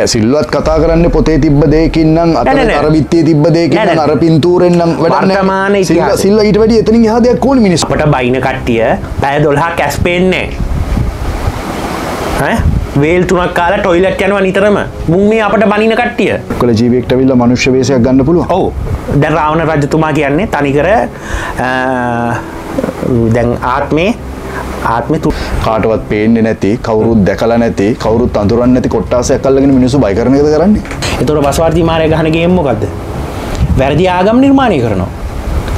Siluat katakan nih pote tiba dekin nang atau Arabitte tiba dekin nang Arab pinturen nang wartamane siluat siluat itu tadi itu nih hadiah kau ini sepeda bayi nekatia payah dolha kaspen nih, hah? Well tuh nak kalah toilet kian wanita ramah bumi apa terbaik nekatia? Kalau jiwa kita bilang manusia biasa ganda pulu. Oh, dan rawan raja tuh makian nih tani kira dengan atme. ආත්මේ කාටවත් පේන්නේ නැති කවුරුත් දැකලා නැති කවුරුත් අඳුරන්නේ නැති කොට්ටාසයක් අල්ලගෙන මිනිස්සු බය කරන එකද කරන්නේ. ඒතකොට පස්වර්ති මාරය ගහන ගේම් මොකද්ද? වැරදි ආගම් නිර්මාණය කරනවා.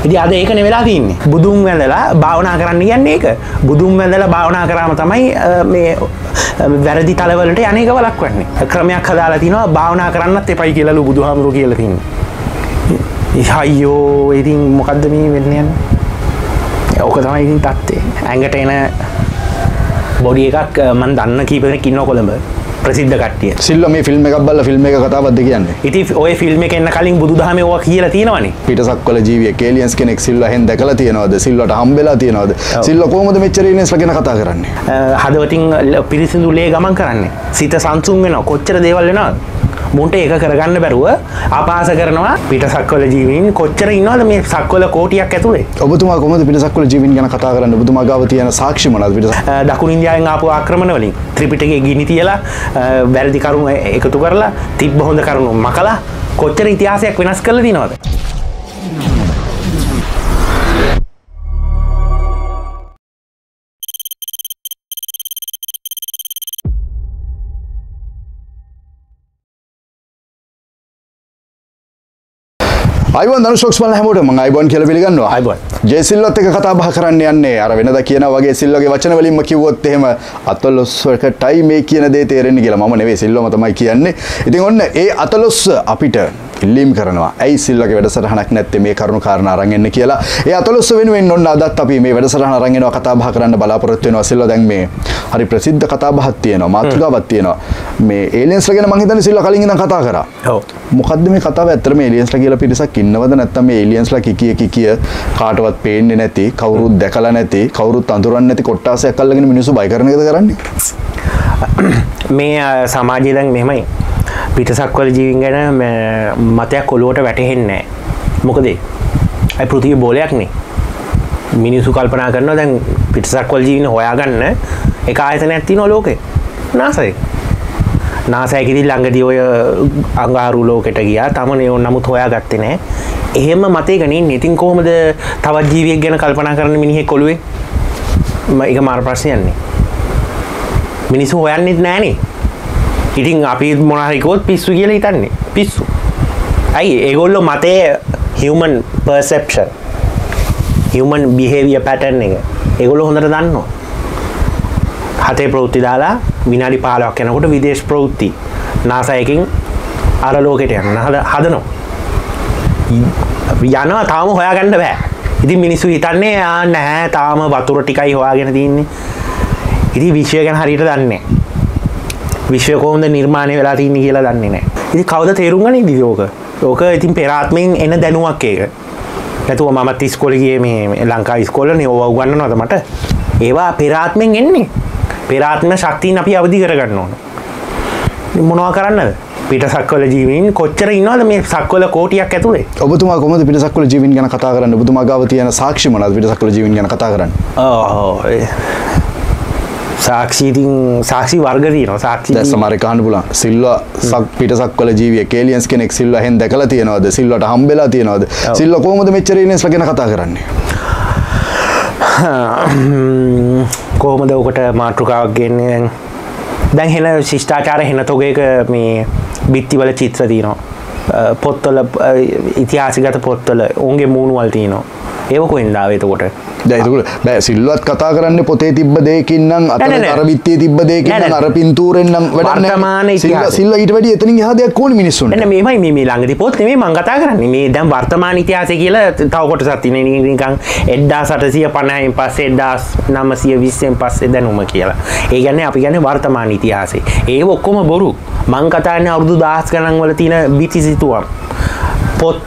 ඉතින් අද ඒකනේ වෙලා තියෙන්නේ. බුදුන් වැඳලා භාවනා කරන්න කියන්නේ ඒක. බුදුන් වැඳලා භාවනා කරාම තමයි මේ වැරදි තලවලට යන්නේක වළක්වන්නේ. ක්‍රමයක් හදාලා තිනවා භාවනා කරන්නත් එපයි කියලාලු බුදුහාමුදුරුවෝ කියලා තින්නේ. ඉහයෝ ඉතින් මොකද්ද මේ වෙන්නේ යන්නේ? ඔක තමයි ඉතින් තත්ත්වය. ඇඟට එන බොඩි එකක් මම දන්න කීප දෙනෙක් ඉන්නවා කොළඹ. ප්‍රසිද්ධ කට්ටිය. සිල්වා මේ ෆිල්ම් එකක් බලලා ෆිල්ම් එක කතාවක්ද කියන්නේ? ඉතින් ඔය ෆිල්ම් එක එන්න කලින් බුදුදහමේ ඕවා කියලා තියෙනවනේ. පිටසක්වල ජීවියෙක් ඒලියන්ස් කෙනෙක් සිල්වා හෙන් දැකලා තියනවද? සිල්වාට හම්බෙලා තියනවද? සිල්වා කොහොමද මෙච්චර ඒලියන්ස්ලා ගැන කතා කරන්නේ? හදවතින් පිරිසිදු ලේ ගමන් කරන්නේ. සිත සංසුන් වෙනවා. කොච්චර දේවල් වෙනවද? මුන්ට ඒක කරගන්න බැරුව අපහාස කරනවා පිටසක්වල ජීවීන් කොච්චර ඉන්නවද මේ සක්වල කෝටියක් ඇතුලේ. ඔබතුමා කොහොමද පිටසක්වල ජීවීන් ගැන කතා කරන්නේ? ඔබතුමා ගාව තියෙන සාක්ෂි මොනවාද පිටසක්? දකුණු ඉන්දියාවෙන් ආපු ආක්‍රමණ වලින් ත්‍රිපිටකයේ ගිනි තියලා වැරදි කරුණු එකතු කරලා තිබ්බ හොඳ කරුණු මකලා කොච්චර ඉතිහාසයක් වෙනස් කරලා දිනවද? අයිබෝන් දනුෂ්ෂෝක්ස් බලන හැමෝටම මම අයිබෝන් කියලා පිළිගන්නවා. අයිබෝන්. ජයසිල්වත් එක කතා බහ කරන්න යන්නේ. අර වෙනදා කියනා වගේ සිල්වගේ වචන වලින්ම කිව්වොත් එහෙම අතලොස්සකටයි මේ කියන දේ තේරෙන්නේ කියලා. මම නෙවෙයි සිල්වම තමයි කියන්නේ. ඉතින් ඔන්න ඒ අතලොස්ස අපිට ඉල්ලීම් කරනවා. ඇයි සිල්වගේ වැඩසටහනක් නැත්තේ මේ කරුණු කාරණා අරන් එන්න කියලා. ඒ අතලොස්ස වෙනුවෙන් ඔන්න අදත් අපි මේ වැඩසටහන අරන් එනවා කතා බහ කරන්න බලාපොරොත්තු වෙනවා. සිල්ව දැන් මේ හරි ප්‍රසිද්ධ කතා බහක් තියෙනවා. මාතෘකාවක් තියෙනවා. මේ ඒලියන්ස්ලා ගැන මම හිතන්නේ සිල්ව කලින් ඉඳන් කතා කරා. ඔව්. මොකද්ද මේ කතාව ඇත්තටම ඒලියන්ස්ලා කියලා පිරිසක් ඉන්නවද නැත්නම් මේ ඒලියන්ස්ලා කිකිය කාටවත් පේන්නේ නැති කවුරුත් දැකලා නැති කවුරුත් අඳුරන්නේ නැති කොට්ටාසයක් අල්ලගෙන මිනිස්සු බය කරන එකද කරන්නේ? මේ සමාජය දැන් මෙහෙමයි. පිටසක්වල ජීවීන් ගැන මතයක් ඔලුවට වැටෙන්නේ නැහැ. මොකද ඒ පෘථිවිය බෝලයක් නේ. මිනිස්සු කල්පනා කරනවා දැන් පිටසක්වල ජීවීන් හොයාගන්න එක ආයතනයක් තියෙනවා ලෝකේ. නාසයි. නාසයකදී ළඟදී ඔය අඟහරු ලෝකෙට ගියා. තමනේ ඕන නමුත් හොයාගත්තේ නැහැ. එහෙම මතයක නෙන්නේ. ඉතින් කොහොමද තවත් ජීවියෙක් ගැන කල්පනා කරන්න මිනිහෙක් ඔළුවේ? ඒක මාර ප්‍රශ්නයක් නේ. මිනිස්සු හොයන්නේත් නැහනේ. ඉතින් අපි මොනවා හරි කිව්වොත් පිස්සු කියලා හිතන්නේ. පිස්සු. ඇයි? ඒගොල්ලෝ මතේ human perception, human behavior pattern එක. ඒගොල්ලෝ හොඳට දන්නවා. හතේ ප්‍රවෘත්ති දාලා විනාඩි 15ක් යනකොට විදේශ ප්‍රවෘත්ති NASA එකෙන් අර ලෝකෙට යන හදනවා. යනවා තාම හොයාගන්න බෑ. ඉතින් මිනිස්සු හිතන්නේ ආ නැහැ තාම වතුර ටිකයි හොයාගෙන තින්නේ. ඉතින් විශ්වය ගැන හරියට දන්නේ නැහැ. විශ්වය කොහොමද නිර්මාණය වෙලා තින්නේ කියලා දන්නේ නැහැ. ඉතින් කවුද තේරුම් ගන්නේ ඉතින් ඕක? ඕක ඉතින් පෙර ආත්මෙන් එන දැනුමක් ඒක. නැතුව මමත් ඉස්කෝලේ ගියේ මේ ලංකාවේ ඉස්කෝලේනේ ඕවා උගන්වනවද මට? ඒවා පෙර ආත්මෙන් එන්නේ. පෙරාත්ම ශක්තියින් අපි අවදි කරගන්න ඕන. මොනවා කරන්නද? පිටසක්වල ජීවීන් කොච්චර ඉන්නවද මේ සක්වල කෝටියක් ඇතුලේ? ඔබතුමා කොහොමද පිටසක්වල ජීවීන් ගැන කතා කරන්නේ? ඔබතුමා ගාව තියෙන සාක්ෂි මොනවාද පිටසක්වල ජීවීන් ගැන කතා කරන්නේ? ඔව්. සාක්ෂි වර්ග තියෙනවා. සාක්ෂි දැන් සමහර එක අහන්න පුළුවන්. සිල්වා සක් පිටසක්වල ජීවියෙක් ඒලියන්ස් කෙනෙක් සිල්වා හෙන් දැකලා තියෙනවද? සිල්වාට හම්බෙලා තියෙනවද? සිල්වා කොහොමද මෙච්චර ඒලියන්ස්ලා ගැන කතා කරන්නේ? කොහොමද ඔකට මාතෘකාවක් ගන්නේ? දැන් හෙන ශිෂ්ටාචාර හෙන තොගයක මේ බිත්තිවල චිත්‍ර තියෙනවා. පොත්වල ඉතිහාසගත පොත්වල උන්ගේ මූණු වල තියෙනවා. ඒක කොහෙන්ද ආවේ එතකොට? දැන් ඒක බෑ සිල්වත් කතා කරන්නේ පොතේ තිබ්බ දෙයකින් නම් අතන අර බිත්තියේ තිබ්බ දෙයකින් නම් අර පින්තූරෙන් නම් වැඩක් නැහැ. සිල්වා ඊට වැඩිය එතනින් එහා දෙයක් ඕනේ මිනිස්සුන්ට. නෑ මේමයි මේ ළඟදී පොත් නෙමෙයි මම කතා කරන්නේ. මේ දැන් වර්තමාන ඉතිහාසය කියලා තව කොටසක් තියෙනවා. නිකන් 1850න් පස්සේ 1920න් පස්සේ දැනුම කියලා. ඒ කියන්නේ අපි කියන්නේ වර්තමාන ඉතිහාසය. ඒක ඔක්කොම බොරු. මම කතා කරන්නේ අවුරුදු 1000 ගණන් වල තියෙන බිත්ති සිතුවම්. පොත්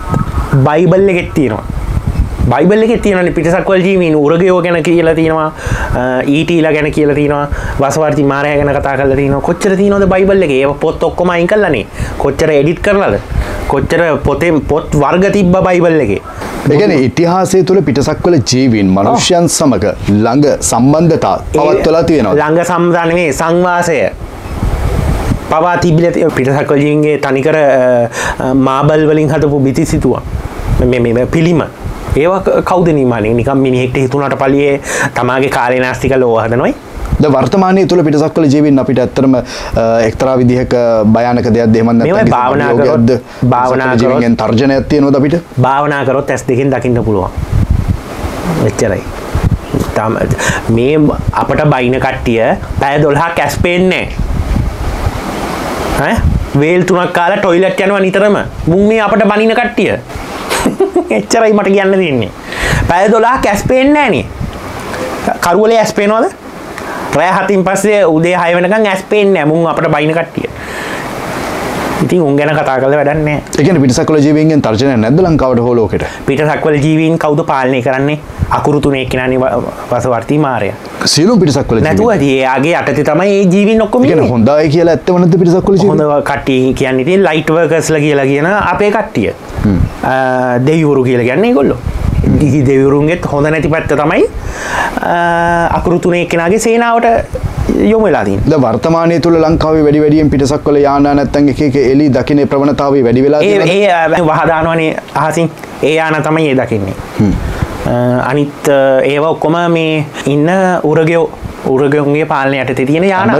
බයිබල් එකෙත් තියෙනවා. බයිබල් එකේ තියෙනනේ පිටසක්වල ජීවීන් උරගයෝ ගැන කියලා තියෙනවා, ඊටීලා ගැන කියලා තියෙනවා, වසවර්ති මාරයා ගැන කතා කරලා තියෙනවා. කොච්චර තියෙනවද බයිබල් එකේ? ඒ පොත් ඔක්කොම අයින් කළානේ. කොච්චර එඩිට් කරලාද? කොච්චර පොතේ පොත් වර්ග තිබ්බා බයිබල් එකේ? ඒ කියන්නේ ඉතිහාසය තුල පිටසක්වල ජීවීන් මිනිස්යන් සමග ළඟ සම්බන්ධතා පවත්වලා තියෙනවා. ළඟ සම්බන්ධතා නෙමෙයි, සංවාසය පවා තිබිලා තියෙනවා. පිටසක්වල ජීවීන්ගේ තනිකර මාබල් වලින් හදපු බිති සිතුවම් මේ පිළිම ඒවා කවුද නිර්මාණය? නිකම් මිනිහෙක්ට හිතුණාට පළියේ තමාගේ කාලේ නාස්ති කළා ඕවා හදනොයි. ද වර්තමානයේ තුල පිටසක්වල ජීවීන් අපිට ඇත්තටම එක්තරා විදිහක භයානක දෙයක්ද එහෙම නැත්නම් මේවා භාවනා කරොත් ජීවීන්ගෙන් තර්ජනයක් තියෙනවද අපිට? භාවනා කරොත් S2කින් දකින්න පුළුවන්. එච්චරයි. මේ අපට බයින කට්ටිය පැය 12ක් ඇස් පේන්නේ නැහැ. වේල් 3ක් කාලා ටොයිලට් යනවා නිතරම. මුන් මේ අපට බනින කට්ටිය එච්චරයි මට කියන්න තියෙන්නේ. පැය 12ක් ඇස් පේන්නේ නැහනේ. කරුවලේ ඇස් පේනවද? රෑ 7න් පස්සේ උදේ 6 වෙනකන් ඇස් පේන්නේ නැහැ. මුන් අපිට බයින කට්ටිය. ඉතින් උන් ගැන කතා කරලා වැඩක් නැහැ. ඒ කියන්නේ පිටසක්වල ජීවීන්ගෙන් තර්ජනයක් නැද්ද ලංකාවට හෝ ලෝකෙට? පිටසක්වල ජීවීන් කවුද පාලනය කරන්නේ? අකුරු තුනේ කෙනානේ වසවර්ති මාරයා. සියලුම පිටසක්වල ජීවීන්. නැතුව ඇති. එයාගේ යටතේ තමයි මේ ජීවීන් ඔක්කොම ඉන්නේ. ඒ කියන්නේ හොඳයි කියලා ඇත්තම නැද්ද පිටසක්වල ජීවීන්? හොඳ කට්ටිය කියන්නේ ඉතින් ලයිට් වර්කර්ස්ලා කියලා කියන අපේ කට්ටිය. දෙවිවරු කියලා කියන්නේ ඒගොල්ලෝ. දෙවිවරුන්ගෙත් හොඳ නැති පැත්ත තමයි අකුරු තුනේ කෙනාගේ සේනාවට යොමුලා තියෙන්නේ. දැන් වර්තමානයේ තුල ලංකාවේ වැඩි වැඩියෙන් පිටසක්වල යානා නැත්තම් එක එක එළි දකින්නේ ප්‍රවණතාවය වැඩි වෙලා තියෙනවා. ඒ වහ දානවනේ අහසින්. ඒ යානා තමයි ඒ දකින්නේ. අනිත් ඒවා ඔක්කොම මේ ඉන්න උරගයෝගේ පාලනය යටතේ තියෙන යානා.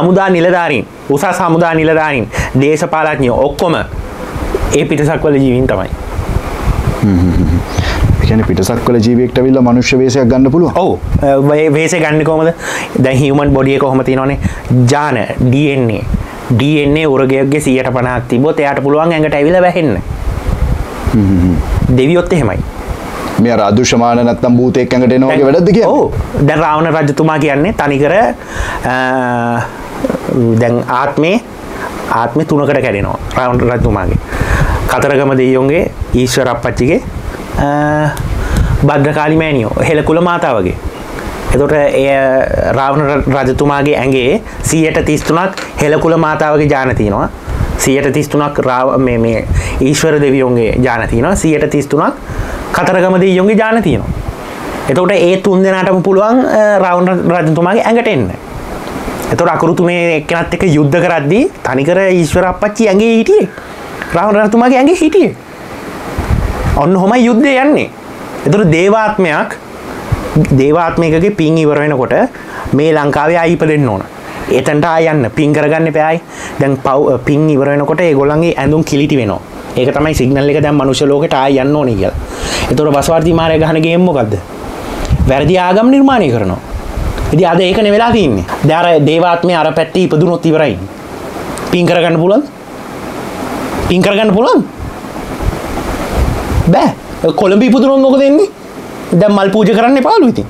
හමුදා නිලධාරීන්, උසස් හමුදා නිලධාරීන්, දේශපාලඥයෝ ඔක්කොම ඒ පිටසක්වල ජීවීන් තමයි. කියන්නේ පිටසක්වල ජීවියෙක්ට අවිලා මනුෂ්‍ය වේශයක් ගන්න පුළුවන්. ඔව්. ඒ වේශය ගන්න කොහමද? දැන් හියුමන් බොඩි එක කොහොම තියෙනවනේ? ජාන DNA. DNA උරගයක්ගේ 150ක් තිබ්බොත් එයාට පුළුවන් ඇඟට අවිලා වැහෙන්න. දෙවියොත් එහෙමයි. මේ රාදුෂමාන නැත්තම් භූතයෙක් ඇඟට එනවා වගේ වැඩක්ද කියන්නේ? ඔව්. දැන් රාවණ රජතුමා කියන්නේ තනිකර දැන් ආත්මේ තුනකට කැඩෙනවා රාවණ රජතුමාගේ. කතරගම දෙවියන්ගේ ඊශ්වර අප්පච්චිගේ භද්‍රකාලි මෑණියෝ හෙළකුල මාතාවගේ. එතකොට ඒ රාවණ රජතුමාගේ ඇඟේ 133ක් හෙළකුල මාතාවගේ ඥාන තියෙනවා. 133ක් මේ ඊශ්වර දෙවියන්ගේ ඥාන තියෙනවා. 133ක් කතරගම දෙවියන්ගේ ඥාන තියෙනවා. එතකොට ඒ තුන් දෙනාටම පුළුවන් රාවණ රජතුමාගේ ඇඟට එන්න. එතකොට අකුරු තුනේ එක්කෙනත් එක්ක යුද්ධ කරද්දී තනිකර ඊශ්වර අප්පච්චි ඇඟේ හිටියේ. රාවණ රජතුමාගේ ඇඟේ හිටියේ. ඔන්න හොමයි යුද්ධය යන්නේ. ඒතර දේවාත්මයකගේ පින් ඉවර වෙනකොට මේ ලංකාවේ ආයි ඉපදෙන්න ඕන. එතනට ආය යන්න පින් කරගන්න එපායි. දැන් පින් ඉවර වෙනකොට ඒගොල්ලන්ගේ ඇඳුම් කිලිටි වෙනවා. ඒක තමයි සිග්නල් එක දැන් මනුෂ්‍ය ලෝකෙට ආය යන්න ඕනේ කියලා. ඒතර වසවර්ති මාරය ගහන ගේම් මොකද්ද? වැරදි ආගම් නිර්මාණය කරනවා. ඉතින් අද ඒකනේ වෙලා තියෙන්නේ. දැන් අර දේවාත්මය අර පැත්තේ ඉපදුනොත් ඉවරයි. පින් කරගන්න පුළුවන්ද? පින් කරගන්න පුළුවන්ද? බෑ. කොළඹ ඉපදුනොත් මොකද වෙන්නේ? දැන් මල් පූජා කරන්න එපාලු ඉතින්.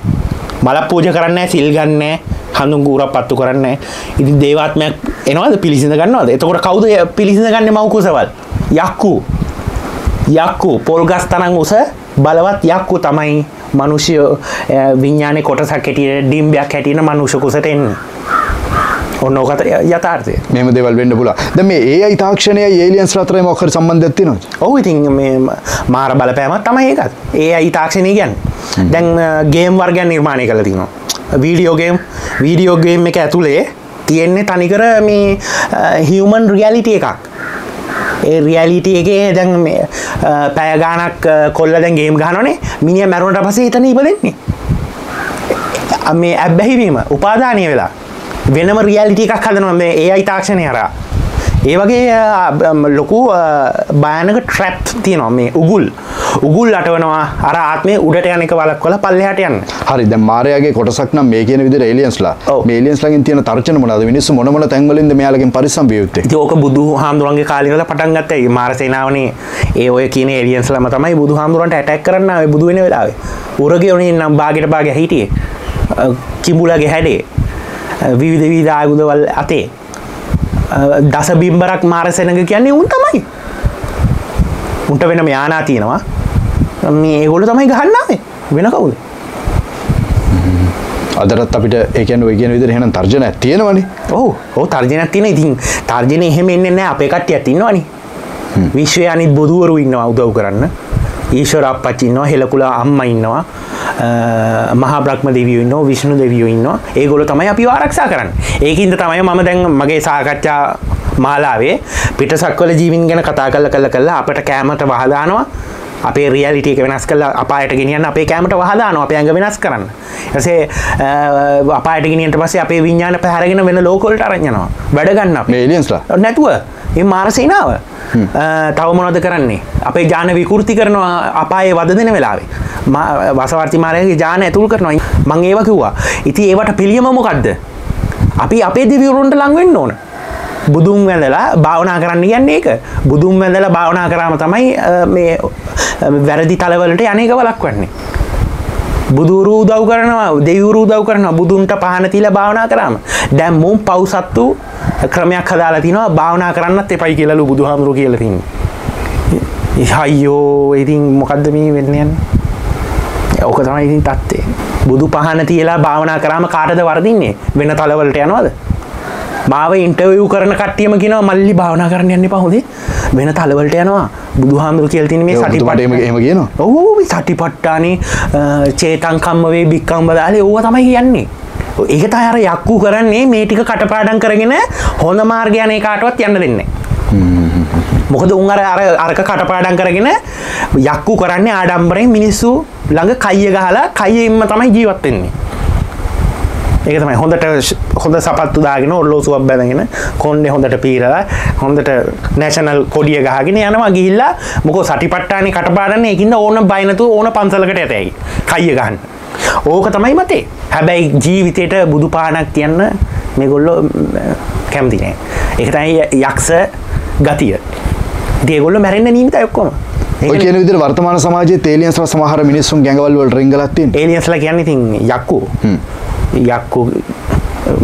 මලක් පූජා කරන්නේ නැහැ, සිල් ගන්න නැහැ, හඳුන් ගුරක් පත්තු කරන්නේ නැහැ. ඉතින් දේවාත්මයක් එනවද පිළිසිඳ ගන්නවද? එතකොට කවුද පිළිසිඳ ගන්නේ මව් කුසවල්? යක්කු. යක්කු පොල්ගස් තනන් උස බලවත් යක්කු තමයි මිනිස් විඥානේ කොටසක් හැටියට ඩිම්බයක් හැටියට මිනිස් කුසට එන්නේ. ඔන්න ඔකට යථාර්ථය. මෙහෙම දේවල් වෙන්න පුළුවන්. දැන් මේ AI තාක්ෂණයයි ඒලියන්ස් අතරේ මොකක් හරි සම්බන්ධයක් තියෙනවද? ඔව් ඉතින් මේ මාර බලපෑමක් තමයි ඒකත්. AI තාක්ෂණය කියන්නේ. දැන් ගේම් වර්ගයක් නිර්මාණය කරලා තිනවා. වීඩියෝ ගේම් එක ඇතුලේ තියෙන්නේ තනිකර මේ හියුමන් රියැලිටි එකක්. ඒ රියැලිටි එකේ දැන් මේ පැය ගාණක් කොල්ලා දැන් ගේම් ගහනවනේ. මිනිහා මැරුණට පස්සේ එතන ඉපදෙන්නේ. මේ ඇබ්බැහි වීම උපාදානීය වෙලා වෙනම රියැලිටි එකක් හදනවා මේ AI තාක්ෂණය හරහා. ඒ වගේ ලොකු භයානක ට්‍රැප් තියෙනවා මේ උගුල්. උගුල් අටවනවා අර ආත්මේ උඩට යන එක වළක්වලා පල්ලෙහාට යන්න. හරි දැන් මායාවේ කොටසක් නම් මේ කියන විදිහට ඒලියන්ස්ලා. මේ ඒලියන්ස්ලාගෙන් තියෙන තර්ජන මොනවාද? මිනිස්සු මොන තැන්වලින්ද මෙයාලගෙන් පරිස්සම් විය යුත්තේ? ඉතින් ඕක බුදුහාමුදුරන්ගේ කාලේ ඉඳලා පටන් ගත්තා. මේ මාර සේනාවනේ ඒ ඔය කියන ඒලියන්ස්ලාම තමයි බුදුහාමුදුරන්ට ඇටැක් කරන්න ආවේ බුදු වෙන වෙලාවේ. උරගයෝනේ නම් බාගෙට බාගෙ හිටියේ. කිඹුලාගේ හැඩේ විවිධ ආයුධවල අතේ දස බිම්බරක් මාරසෙනඟ කියන්නේ උන් තමයි. උන්ට වෙනම යානා තියෙනවා. මේ ඒගොල්ලෝ තමයි ගහන්නේ වෙන කවුද? අදටත් අපිට ඒ කියන්නේ ඔය කියන විදිහට එහෙනම් තර්ජනයක් තියෙනවනේ. ඔව්. ඔව් තර්ජනයක් තියෙන. ඉතින් තර්ජනේ එහෙම එන්නේ නැහැ. අපේ කට්ටියක් ඉන්නවනේ. විශ්වයේ අනිත් බොදුවරු ඉන්නවා උදව් කරන්න. ඊශ්වර අප්පච්චි ඉන්නවා, හෙලකුල අම්මා ඉන්නවා, මහා බ්‍රහ්ම දෙවියෝ ඉන්නවා, විෂ්ණු දෙවියෝ ඉන්නවා. ඒගොල්ලෝ තමයි අපිව ආරක්ෂා කරන්නේ. ඒකින්ද තමයි මම දැන් මගේ සාකච්ඡා මාලාවේ පිටසක්වල ජීවීන් ගැන කතා කරලා අපට කැමත වහදානවා. අපේ රියැලිටි එක වෙනස් කරලා අපායට ගෙනියන්න අපේ කැමරට වහ දානවා අපේ ඇඟ වෙනස් කරන්න. ඊටසේ අපායට ගෙනියන්න පස්සේ අපේ විඤ්ඤාණ පැහැරගෙන වෙන ලෝක වලට අරන් යනවා. වැඩ ගන්න අපි. මේ එලියන්ස්ලා. නැතුව මේ මාර්සේනාව. තව මොනවද කරන්නේ? අපේ ඥාන විකෘති කරනවා අපායේ වද දෙන වෙලාවේ. වසවර්ති මාර්ගයේ ඥාන ඇතුල් කරනවා. මම ඒව කිව්වා. ඉතින් ඒවට පිළියම මොකද්ද? අපි අපේ දෙවිවරුන්ට ලඟ වෙන්න ඕන. බුදුන් වැඳලා භාවනා කරන්න කියන්නේ ඒක. බුදුන් වැඳලා භාවනා කරාම තමයි මේ වැරදි තලවලට යන්නේක වළක්වන්නේ. බුදුරු උදව් කරනවා, දෙවිවරු උදව් කරනවා. බුදුන්ට පහන තියලා භාවනා කරාම. දැන් මුම් පෞසත්තු ක්‍රමයක් හදාලා තිනවා භාවනා කරන්නත් එපයි කියලාලු බුදුහාමුදුරු කියලා තින්නේ. ඉතින් ඉතින් මොකද්ද මේ වෙන්නේ යන්නේ? ඔක තමයි ඉතින් තත්ත්වය. බුදු පහන තියලා භාවනා කරාම කාටද වරදින්නේ? වෙන තලවලට යනවද? මාව ඉන්ටර්විව් කරන කට්ටියම කියනවා මල්ලි භාවනා කරන්න යන්න එපා හොදේ වෙන තලවලට යනවා බුදුහාමුදුරු කියලා තියෙන මේ සටිපට්ඨාන එහෙම කියනවා. ඔව් ඔව් මේ සටිපට්ඨානේ චේතං කම්ම වේ බික්කම්ම දාලේ ඕවා තමයි කියන්නේ. ඒක තමයි අර යක්කු කරන්නේ මේ ටික කටපාඩම් කරගෙන හොඳ මාර්ගය යන එකටවත් යන්න දෙන්නේ නැහැ. මොකද උන් අර අරක කටපාඩම් කරගෙන යක්කු කරන්නේ ආඩම්බරෙන් මිනිස්සු ළඟ කයිය ගහලා කයියෙන්ම තමයි ජීවත් වෙන්නේ. ඒක තමයි හොඳට හොඳ සපත්තු දාගෙන ඔරලෝසුවක් බැඳගෙන කොණ්ඩේ හොඳට පීරලා හොඳට නැෂනල් කොඩිය ගහගෙන යනවා ගිහිල්ලා මොකෝ සටිපට්ඨානේ කටපාඩම් ඒකින්ද ඕන බය නැතුව ඕන පන්සලකට යතයි කයිය ගහන්න. ඕක තමයි මතේ. හැබැයි ජීවිතේට බුදු පාණක් තියන්න මේගොල්ලෝ කැමති නෑ. ඒක තමයි යක්ෂ ගතිය. ඉතින් ඒගොල්ලෝ මැරෙන්න නියමිතයි ඔක්කොම. ඔය කියන විදිහට වර්තමාන සමාජයේ තේලියන්ස්ලා සමහර මිනිස්සුන් ගැඟවල් වලට රිංගලා තියෙන. ඒලියන්ස්ලා කියන්නේ ඉතින් යක්කෝ. යක්කු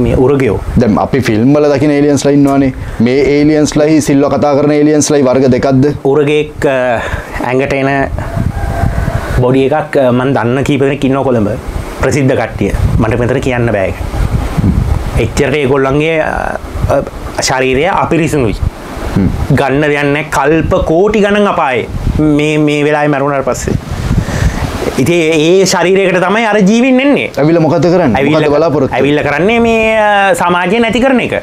මේ උරගයෝ. දැන් අපි ෆිල්ම් වල දකින ඒලියන්ස්ලා ඉන්නවනේ. මේ ඒලියන්ස්ලායි සිල්ව කතා කරන ඒලියන්ස්ලායි වර්ග දෙකක්ද? උරගෙක් ඇඟට එන බොඩි එකක් මම දන්න කීප දෙනෙක් ඉන්නවා කොළඹ. ප්‍රසිද්ධ කට්ටිය. මට මෙතන කියන්න බෑ ඒක. එච්චරට ඒගොල්ලන්ගේ ශරීරය අපිරිසුණුයි. ගන්න දෙයක් නැහැ. කල්ප කෝටි ගණන් අපායේ. මේ වෙලාවේ මරුණාට පස්සේ. ඉතින් ඒ ශරීරයකට තමයි අර ජීවින් එන්නේ. ඇවිල්ලා මොකද කරන්නේ? මොකද බලාපොරොත්තු? ඇවිල්ලා කරන්නේ මේ සමාජය නැති කරන එක.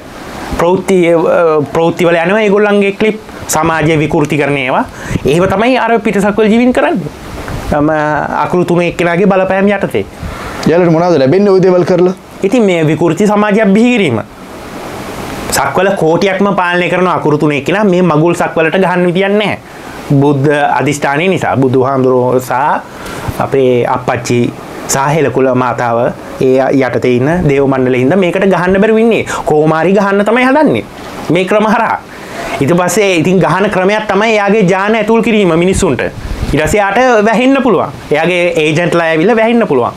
ප්‍රවෘත්ති වල යනවා ඒගොල්ලන්ගේ ක්ලිප් සමාජය විකෘති කරන ඒවා. ඒව තමයි අර පිටසක්වල ජීවින් කරන්නේ. තම අකුරු තුනේ එක්කලාගේ බලපෑම් යටතේ. යාළුවෝ මොනවද ලැබෙන්නේ ওই දේවල් කරලා? ඉතින් මේ විකෘති සමාජයක් බිහි කිරීම. සක්වල කෝටියක්ම පාලනය කරන අකුරු තුනේ එක්කලා මේ මගුල් සක්වලට ගහන්න විදියක් නැහැ. බුද්ධ අධිෂ්ඨානය නිසා බුදුහාමුදුරුවෝ සහ අපේ අප්පච්චි සාහෙල කුල මාතාව ඒ යටතේ ඉන්න දේව මණ්ඩලෙින්ද මේකට ගහන්න බැරුව ඉන්නේ. කොහොමාරි ගහන්න තමයි හදන්නේ මේ ක්‍රම හරහා. ඊට පස්සේ ඉතින් ගහන ක්‍රමයක් තමයි එයාගේ ඥාන ඇතුල් කිරීම මිනිසුන්ට. ඊට පස්සේ යාට වැහෙන්න පුළුවන්. එයාගේ ඒජන්ට්ලා ඇවිල්ලා වැහෙන්න පුළුවන්.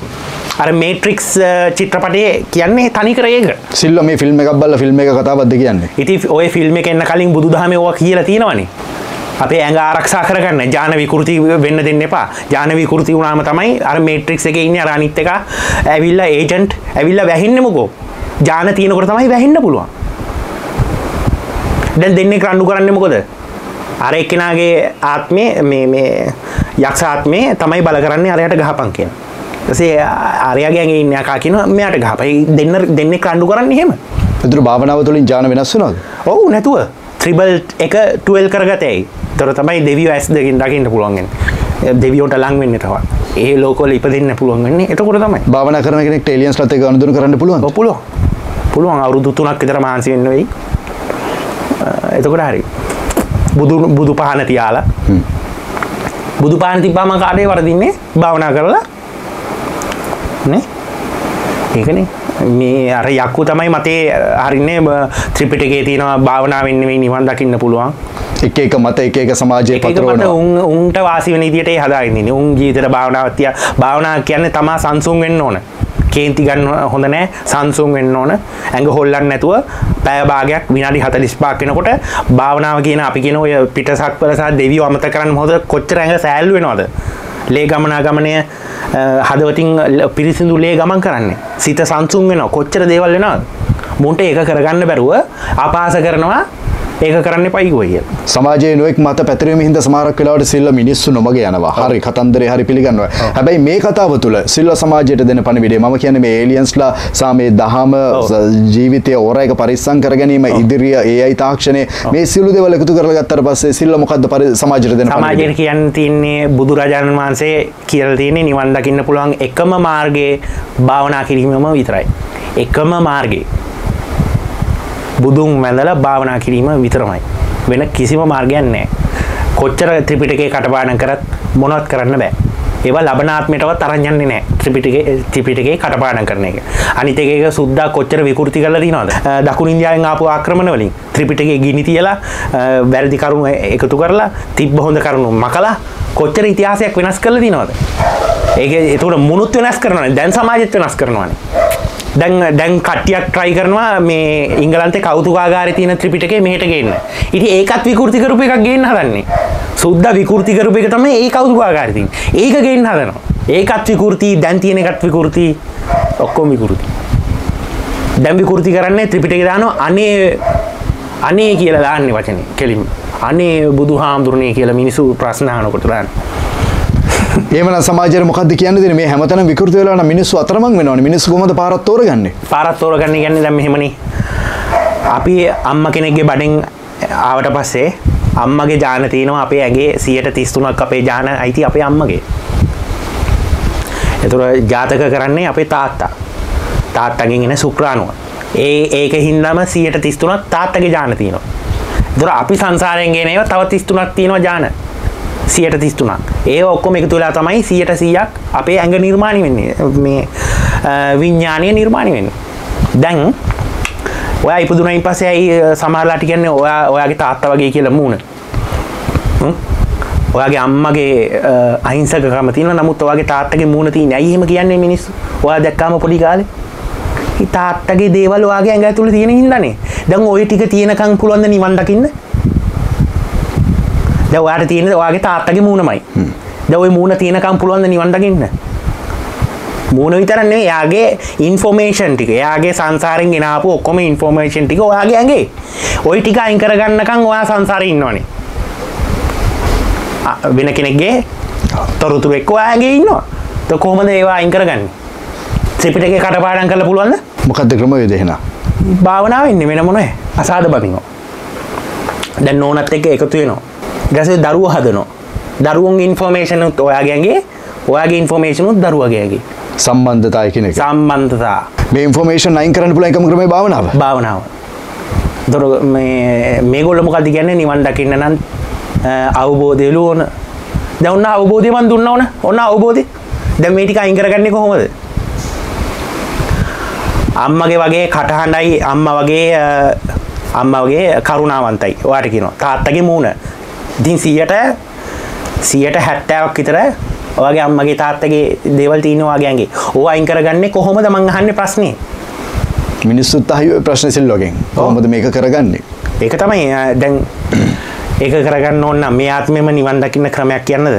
අර මේට්‍රික්ස් චිත්‍රපටයේ කියන්නේ තනිකර ඒක. සිල්ව මේ ෆිල්ම් එකක් බලලා ෆිල්ම් එක කතාවක්ද කියන්නේ? ඉතින් ඔය ෆිල්ම් එක එන්න කලින් බුදුදහමේ ඕවා කියලා තියෙනවනේ. අපේ ඇඟ ආරක්ෂා කරගන්න ඥාන විකෘති වෙන්න දෙන්න එපා. ඥාන විකෘති වුණාම තමයි අර මේට්‍රික්ස් එකේ ඉන්නේ අර අනිත් එක ඇවිල්ලා ඒජන්ට් ඇවිල්ලා වැහින්නේ මොකෝ. ඥාන තියෙනකොට තමයි වැහින්න පුළුවන්. දැන් දෙන්නේ රණ්ඩු කරන්නේ මොකද? අර එක්කෙනාගේ ආත්මේ මේ යක්ෂ ආත්මේ තමයි බල කරන්නේ අරයට ගහපන් කියන. ඊටසේ අරයාගේ ඇඟේ ඉන්න යකා කියනවා මෙයාට ගහපයි දෙන්නේ රණ්ඩු කරන්නේ එහෙම. ඒතර භාවනාව තුළින් ඥාන වෙනස් වෙනවද? ඔව් නැතුව. ත්‍රිබල් එක 12 කරගතයි. තොර තමයි දෙවියෝ ඇස් දෙකින් දකින්න පුළුවන් වෙන්නේ. දෙවියෝට ලඟ වෙන්න තව. ඒ ලෝකවල ඉපදෙන්න පුළුවන් වෙන්නේ. එතකොට තමයි. භාවනා කරන කෙනෙක්ට ඒලියන්ස් ලත් එක්ක අනුදුරු කරන්න පුළුවන්ද? ඔව් පුළුවන්. පුළුවන් අවුරුදු 3ක් විතර මහන්සි වෙන්න වෙයි. එතකොට හරි. බුදු පහන තියාලා. බුදු පහන තිබ්බම කාටේ වරදින්නේ? භාවනා කරලා. නේ? ඒකනේ. මේ අර යක්කු තමයි මතේ හරින්නේ ත්‍රිපිටකයේ තියෙනවා භාවනාවෙන් නෙවෙයි නිවන් දකින්න පුළුවන්. එක මත එක සමාජයේ පතරවනවා. උන්ට වාසි වෙන විදියට ඒ හදාගෙන ඉන්නේ. උන් ජීවිතේට භාවනාවක් තියා භාවනාව කියන්නේ තමා සංසුන් වෙන්න ඕන. කේන්ති ගන්න හොඳ නැහැ. සංසුන් වෙන්න ඕන. ඇඟ හොල්ලන්න නැතුව පැය භාගයක් විනාඩි 45ක් වෙනකොට භාවනාව කියන අපි කියන ඔය පිටසක්වල සහ දෙවියෝ අමතක කරන්න මොකද කොච්චර ඇඟ සෑහළු වෙනවද? ලේ ගමනාගමනය හදවතින් පිරිසිදු ලේ ගමන් කරන්නේ. සිත සංසුන් වෙනවා. කොච්චර දේවල් වෙනවද? මුන්ට ඒක කරගන්න බැරුව අපාස කරනවා. ඒක කරන්න එපා කිව්වයි. සමාජයේ නොඑක් මත පැතිරීම හින්දා සමහරක් වෙලාවට සිල්ලා මිනිස්සු නොමග යනවා. හරි කතන්දරේ හරි පිළිගන්නවා. හැබැයි මේ කතාව තුළ සිල්ලා සමාජයට දෙන පණිවිඩය මම කියන්නේ මේ ඒලියන්ස්ලා සා මේ දහම ජීවිතයේ ඕරා එක පරිස්සම් කර ගැනීම ඉදිරිය AI තාක්ෂණය මේ සිළු දේවල් එකතු කරලා ගත්තට පස්සේ සිල්ලා මොකද්ද සමාජයට දෙන පණිවිඩය? සමාජයට කියන්නේ තින්නේ බුදුරජාණන් වහන්සේ කියලා තියෙන්නේ නිවන් දකින්න පුළුවන් එකම මාර්ගයේ භාවනා කිරීමම විතරයි. එකම මාර්ගයේ බුදුන් වැඳලා භාවනා කිරීම විතරමයි. වෙන කිසිම මාර්ගයක් නැහැ. කොච්චර ත්‍රිපිටකේ කටපාඩම් කරත් මොනවත් කරන්න බෑ. ඒවා ලබනාත්මයටවත් අරන් යන්නේ නැහැ. ත්‍රිපිටකේ කටපාඩම් කරන එක. අනිත් එකේ සුද්දා කොච්චර විකෘති කරලා තියනවද? දකුණු ඉන්දියාවෙන් ආපු ආක්‍රමණ වලින් ත්‍රිපිටකේ ගිනි තියලා වැරදි කරුණු එකතු කරලා තිබ්බ හොඳ කරුණු මකලා කොච්චර ඉතිහාසයක් වෙනස් කරලා තියනවද? ඒකේ ඒතකොට මුනුත් වෙනස් කරනවානේ. දැන් සමාජෙත් වෙනස් කරනවානේ. දැන් කට්ටියක් try කරනවා මේ ඉංගලන්තේ කෞතුකාගාරේ තියෙන ත්‍රිපිටකේ මෙහෙට ගේන්න. ඉතින් ඒකත් විකෘති කරපු එකක් ගේන්න හදන්නේ. සුද්ධ විකෘති කරපු එක තමයි ඒ කෞතුකාගාරේ තියෙන්නේ. ඒක ගේන්න හදනවා. ඒකත් විකෘති, දැන් තියෙන එකත් විකෘති, ඔක්කොම විකෘති. දැන් විකෘති කරන්නේ ත්‍රිපිටකේ දානවා අනේ කියලා දාන්නේ වචනේ. කෙලින්ම. අනේ බුදුහාමුදුරනේ කියලා මිනිස්සු ප්‍රශ්න අහනකොට දාන්නේ. එහෙමනම් සමාජයේ මොකද්ද කියන්න දෙන්නේ? මේ හැමතැනම විකෘති වෙලා නම් මිනිස්සු අතරමං වෙනවනේ. මිනිස්සු කොහොමද පාරක් තෝරගන්නේ? පාරක් තෝරගන්නේ කියන්නේ දැන් මෙහෙමනේ. අපි අම්මා කෙනෙක්ගේ බඩෙන් ආවට පස්සේ අම්මගේ ජාන තියෙනවා අපේ ඇගේ 133ක් අපේ ජාන අයිති අපේ අම්මගේ. ඒතර ජාතක කරන්නේ අපේ තාත්තා. තාත්තගෙන් එන ශුක්‍රාණුව. ඒකෙහිඳම 133ක් තාත්තගේ ජාන තියෙනවා. ඒතර අපි සංසාරයෙන් ගේන ඒවා තව 33ක් තියෙනවා ජාන. 133ක්. ඒ ඔක්කොම එකතු වෙලා තමයි 100%ක් අපේ ඇඟ නිර්මාණය වෙන්නේ. මේ විඥානීය නිර්මාණය වෙන්නේ. දැන් ඔයා ඉපදුනායින් පස්සේ අය සමහරලාට කියන්නේ ඔයාගේ තාත්තා වගේ කියලා මූණ. ඔයාගේ අම්මගේ අහිංසකකම තියෙනවා. නමුත් ඔයාගේ තාත්තගේ මූණ තියෙන්නේ. ඇයි එහෙම කියන්නේ මිනිස්සු? ඔයා දැක්කාම පොඩි කාලේ. ඒ තාත්තගේ දේවල් ඔයාගේ ඇඟ ඇතුලේ තියෙන හින්දානේ. දැන් ওই ටික තියෙනකන් පුළුවන් ද නිවන් දකින්න? දැන් ඔයාට තියෙන්නේ ඔයාගේ තාත්තගේ මූණමයි. දැන් ওই මූණ තියෙනකම් පුළුවන් ද නිවන් දකින්න? මූණ විතරක් නෙවෙයි, එයාගේ ইনফরমේෂන් ටික, එයාගේ සංසාරෙන් එන ආපු ඔක්කොම ইনফরমේෂන් ටික ඔයාගේ ඇඟේ. ওই ටික අයින් කරගන්නකම් ඔයා සංසාරේ ඉන්නවනේ. වෙන කෙනෙක්ගේ තොරතුරු එක්ක ඔයා ඇඟේ ඉන්නවා. તો කොහොමද ඒවා අයින් කරගන්නේ? ත්‍රිපිටකේ කටපාඩම් කරලා පුළුවන්ද? මොකද්ද ක්‍රමවේද එහෙනම්? භාවනාවෙන් නෙමෙයි වෙන මොනවද? අසාධ බඳිනවා. දැන් නෝනත් එක්ක එකතු වෙනවා. ඊටසේ දරුවෝ හදනවා. දරුවන්ගේ ইনফরমේෂන් උත් ඔයාගේ ඇඟේ, ඔයාගේ ইনফরমේෂන් උත් දරුවාගේ ඇඟේ. සම්බන්ධතාවය කියන එක. සම්බන්ධතාව. මේ ইনফরমේෂන් අයින් කරන්න පුළුවන් එකම ක්‍රමය භාවනාව. භාවනාව. ඒතකොට මේගොල්ලෝ මොකද්ද කියන්නේ? නිවන් දකින්න නම් අවබෝධයලු ඕන. දැන් ඔන්න අවබෝධය මන් දුන්නා ඕන. ඔන්න අවබෝධය. දැන් මේ ටික අයින් කරගන්නේ කොහොමද? අම්මගේ වගේ කටහඬයි, අම්මා වගේ කරුණාවන්තයි. ඔයාට කියනවා. තාත්තගේ මූණ ඉතින් 170ක් විතර ඔයාගේ අම්මගේ තාත්තගේ දේවල් තියෙනවා ඔයාගේ ඇඟේ. ඕවා අයින් කරගන්නේ කොහොමද මං අහන්නේ ප්‍රශ්නේ. මිනිස්සුත් අහුවේ ප්‍රශ්නේ සිල්ලෝගෙන්. කොහොමද මේක කරගන්නේ? ඒක තමයි දැන් ඒක කරගන්න ඕන නම් මේ ආත්මෙම නිවන් දකින්න ක්‍රමයක් කියන්නද?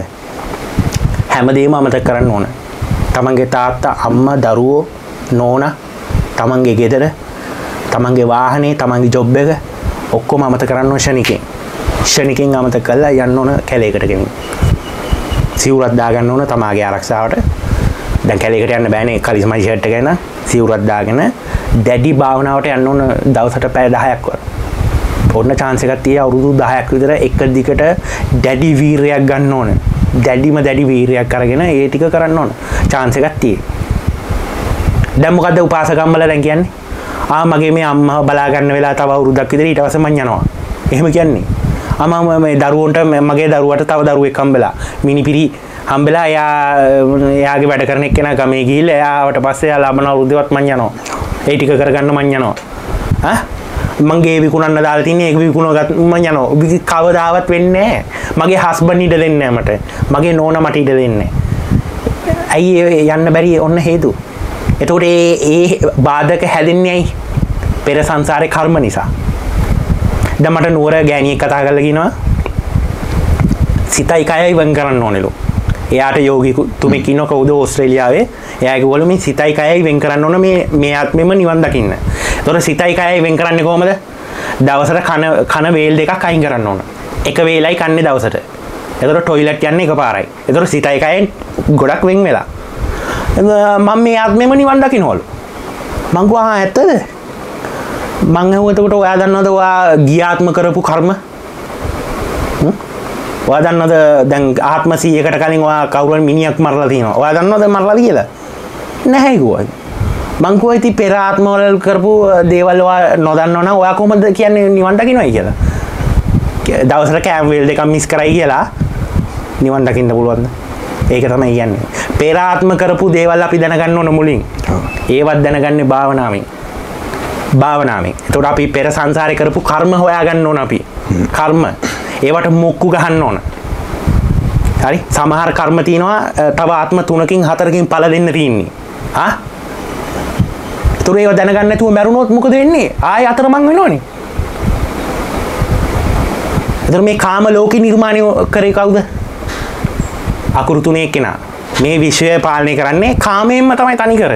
හැමදේම අමතක කරන්න ඕන. තමන්ගේ තාත්තා, අම්මා, දරුවෝ, නෝනා, තමන්ගේ ගෙදර, තමන්ගේ වාහනේ, තමන්ගේ ජොබ් එක ඔක්කොම අමතක කරන්න ඕන ශනිකේ. ශනිකෙන් අමතක කළා යන්න ඕන කැලේකට ගෙමින්. සිවුරක් දාගන්න ඕන තමාගේ ආරක්ෂාවට. දැන් කැලේකට යන්න බෑනේ කලිස්මයි ෂර්ට් එක ගැන. සිවුරක් දාගෙන දැඩි භාවනාවට යන්න ඕන දවසට පැය 10ක් වගේ. පොඩ්ඩ chance එකක් තියෙයි අවුරුදු 10ක් විතර එක දිගට දැඩි වීරයක් ගන්න ඕන. දැඩි වීරයක් අරගෙන ඒ ටික කරන්න ඕන. chance එකක් තියෙයි. දැන් මොකද්ද උපාසකම්මලා දැන් කියන්නේ? මගේ මේ අම්මා බලා ගන්න වෙලාව තව අවුරුද්දක් විතර ඊට පස්සේ මං යනවා. එහෙම කියන්නේ. අමම මේ දරුවන්ට මගේ දරුවට තව දරුවෙක් හම්බෙලා මිනිපිරි හම්බෙලා එයාගේ වැඩ කරන එක්කෙනා ගමේ ගිහිල්ලා එයාට පස්සේ එයා ලබන අවුරුද්දේවත් මං යනවා. ඒ ටික කරගන්න මං යනවා. ඈ මංගේ විකුණන්න දාලා තින්නේ ඒක විකුණගත් මං යනවා. කවදාවත් වෙන්නේ නැහැ. මගේ හස්බන්ඩ් ඉඩ දෙන්නේ නැහැ මට. මගේ නෝනා මට ඉඩ දෙන්නේ නැහැ. ඇයි යන්න බැරි ඔන්න හේතුව. එතකොට ඒ බාධක හැදෙන්නේ ඇයි? පෙර සංසාරේ කර්ම නිසා. දැන් මට නුවර ගෑණියෙක් කතා කරලා කියනවා සිතයි කයයි වෙන් කරන්න ඕනෙලු. එයාට යෝගිකු තුමේ කිනෝ කවුද ඕස්ට්‍රේලියාවේ එයා කිව්වලු මේ සිතයි කයයි වෙන් කරන්න ඕන මේ ආත්මෙම නිවන් දකින්න. ඒතොර සිතයි කයයි වෙන් කරන්නේ කොහමද? දවසට කන වේල් දෙකක් අයින් කරන්න ඕන. එක වේලයි කන්නේ දවසට. ඒතොර ටොයිලට් යන්නේ එකපාරයි. ඒතොර සිතයි කයෙන් ගොඩක් වෙන් වෙලා. මම මේ ආත්මෙම නිවන් දකින්නවලු. මං ගුවා ඇත්තද? මං ඇහුවා එතකොට ඔයා දන්නවද ඔයා ගියාත්ම කරපු කර්ම? ඔයා දන්නවද දැන් ආත්ම 100කට කලින් ඔයා කවුරුන් මිනිහක් මරලා තියෙනවා. ඔයා දන්නවද මරලා කියලා? නැහැ කිව්වා. මං කිව්වා ඉතින් පෙර ආත්මවල කරපු දේවල් ඔයා නොදන්නව නම් ඔයා කොහොමද කියන්නේ නිවන් දකින්නයි කියලා? දවසට කෑම වේල් දෙකක් මිස් කරයි කියලා නිවන් දකින්න පුළුවන්ද? ඒක තමයි කියන්නේ. පෙර ආත්ම කරපු දේවල් අපි දැනගන්න ඕන මුලින්. ඒවත් දැනගන්නේ භාවනාවෙන්. එතකොට අපි පෙර සංසාරේ කරපු කර්ම හොයාගන්න ඕන අපි. කර්ම ඒවට මොක්කු ගහන්න ඕන. හරි? සමහර කර්ම තියෙනවා තව ආත්ම 3කින් 4කින් පළ දෙන්න තියෙන්නේ. හා? ඒතර ඒව දැනගන්න නැතුව මැරුණොත් මොකද වෙන්නේ? ආයෙ අතරමං වෙනවනේ. ඒතර මේ කාම ලෝකේ නිර්මාණය කරේ කවුද? අකුරු තුනේ කෙනා. මේ විශ්වය පාලනය කරන්නේ කාමයෙන්ම තමයි තනි කර.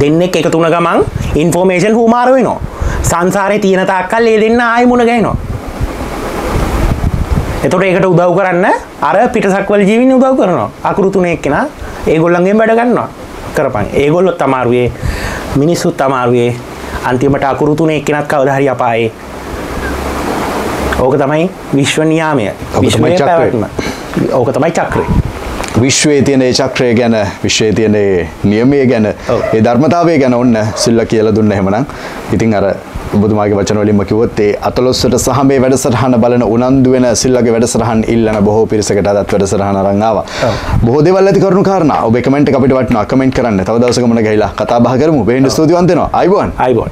දෙන්නෙක් එකතු වුණ ගමන් ඉන්ෆෝමේෂන් හුමාර වෙනවා. සංසාරේ තියෙන තාක්කල් ඒ දෙන්න ආයෙ මුණ ගැහෙනවා. එතකොට ඒකට උදව් කරන්න අර පිටසක්වල ජීවින් උදව් කරනවා. අකුරු තුනේ එක්කෙනා ඒගොල්ලන්ගෙන් වැඩ ගන්නවා. කරපන්. ඒගොල්ලොත් අමාරුවේ මිනිස්සුත් අමාරුවේ අන්තිමට අකුරු තුනේ එක්කෙනත් කවදා හරි අපායේ. ඕක තමයි විශ්ව නියාමය. විශ්වයේ පැවැත්ම. ඕක තමයි චක්‍රය. විශ්වයේ තියෙන ඒ චක්‍රය ගැන, විශ්වයේ තියෙන ඒ නියමය ගැන, ඒ ධර්මතාවය ගැන ඔන්න සිල්ලා කියලා දුන්න එහෙමනම්. ඉතින් අර ඔබතුමාගේ වචන වලින්ම කිව්වොත් ඒ 14ට සහ මේ වැඩසටහන බලන උනන්දු වෙන සිල්ලාගේ වැඩසටහන් ඉල්ලන බොහෝ පිරිසකට අදත් වැඩසටහන අරන් ආවා. බොහෝ දේවල් ඇති කරුණු කාරණා. ඔබේ කමෙන්ට් එක අපිට වටිනවා. කමෙන්ට් කරන්න. තව දවසක මොන ගහලා කතා බහ කරමු. වෙන්න ස්තුතිවන්ත වෙනවා. ආයිබෝන්. ආයිබෝන්.